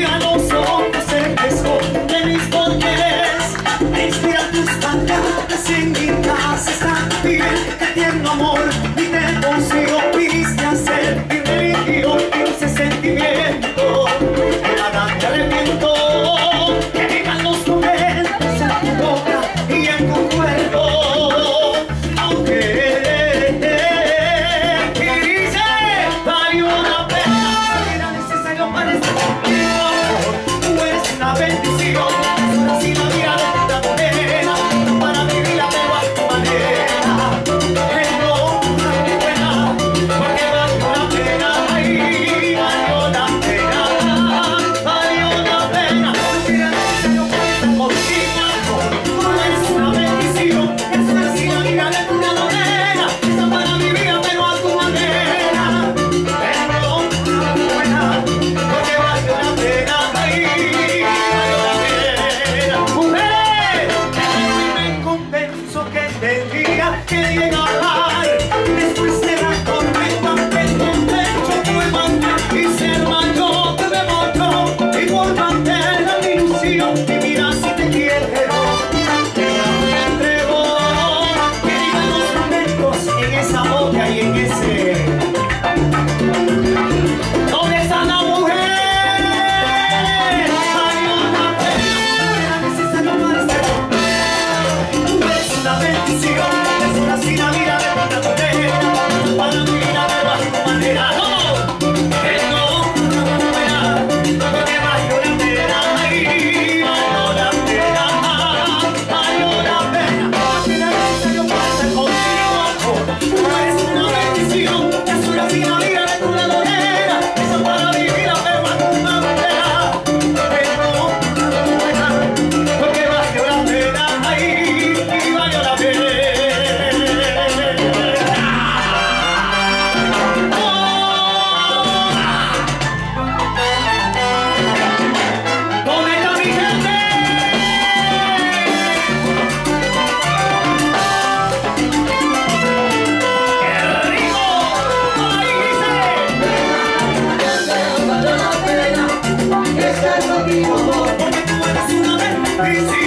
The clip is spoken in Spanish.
ya no son fresco, de mis volteres. Te inspiran tus pancartas en mi casa. Está bien, que tierno amor, ni te consigo. Viniste a ser mi religión y ese sentimiento. Que nada te arrepiento, que vivan los momentos en tu boca y en tu cuerpo. Aunque quise dar una pena, era necesario para este sentimiento. Tú eres una bendición, así la vida la condena. Para vivirla de tu manera, que no vale pena, porque valió la pena. Ay, valió la pena, valió la pena. Porque era necesario para esta contigo. Tú eres una bendición, es así la vida de tu manera. Que llegará después de la tormenta, tengo un pecho muy grande y ser mayor te devoto y por mantener mi ilusión y mira si te quiero que me atrevo, que digan los momentos en esa boca y en ese. ¿Dónde está la mujer? Valió la pena, era necesario para este momento. Tú eres una bendición. Si la vida de tanta condena, para mi vida me va de tu manera. No, que no fuera, porque valió la pena. Ay, valió la pena, valió la pena. Porque la vida yo pasa contigo, tú eres una bendición. Es una fina vida de tu manera, eso para mi vida me va de tu manera. Que no fuera, porque valió la pena. Ay, valió la pena. Porque tú eres una bendición.